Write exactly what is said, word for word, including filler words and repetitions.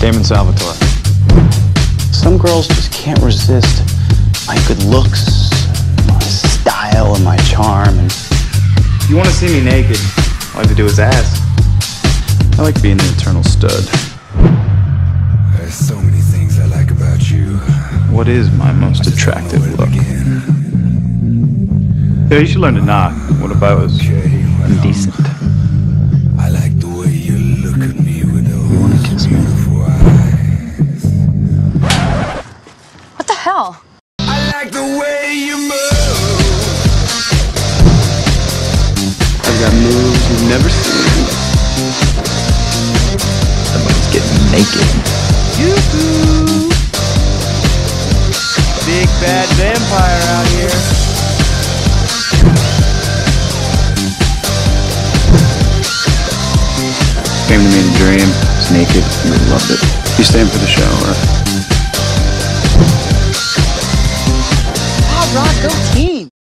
Damon Salvatore. Some girls just can't resist my good looks, my style, and my charm. And you want to see me naked? All I have to do is ask. I like being an eternal stud. There's so many things I like about you. What is my most attractive look? Yeah, you should learn to knock. What if I was indecent? I like the way you look at me with those beautiful eyes. What the hell? I like the way you move. I've got moves you've never seen. Someone's getting naked. Yoo-hoo! Big bad vampire out here. Came to me in a dream, I was naked, and I loved it. You stand for the shower. Wow, Rock, go team!